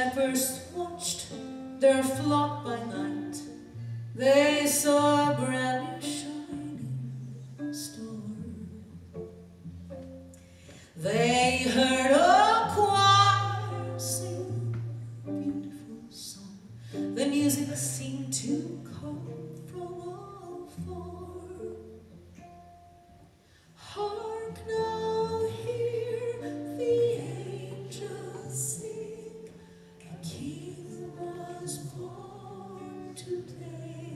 I first watched their flock by night, they saw a brand new shining star. They heard a choir sing a beautiful song. The music seemed to come from all far. Hark now, hear the angels sing, a king was born today,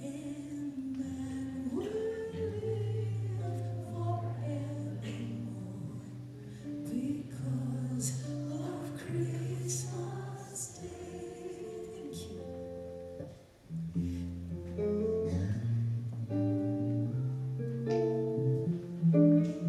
and man will live forevermore because of Christmas Day. Thank you.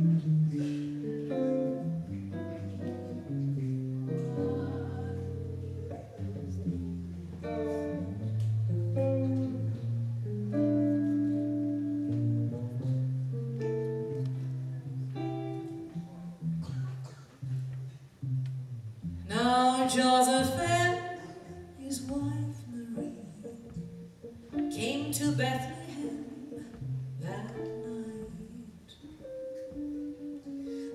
Joseph and his wife Marie came to Bethlehem that night.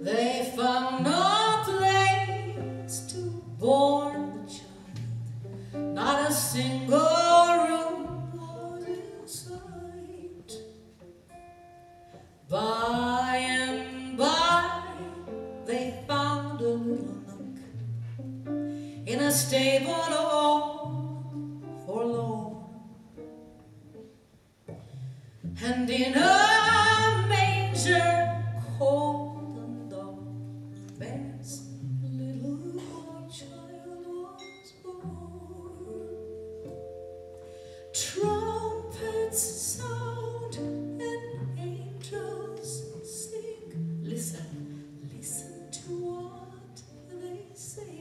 They found no place to born the child, not a single room was in sight. By and by they found a little in a stable all forlorn, and in a manger cold and dark, there's a little child was born. Trumpets sound and angels sing. Listen, listen to what they say.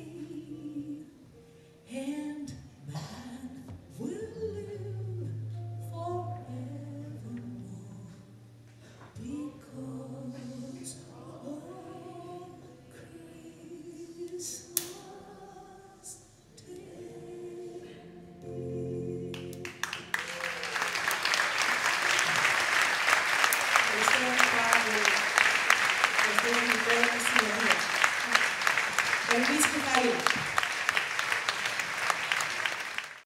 Thank you.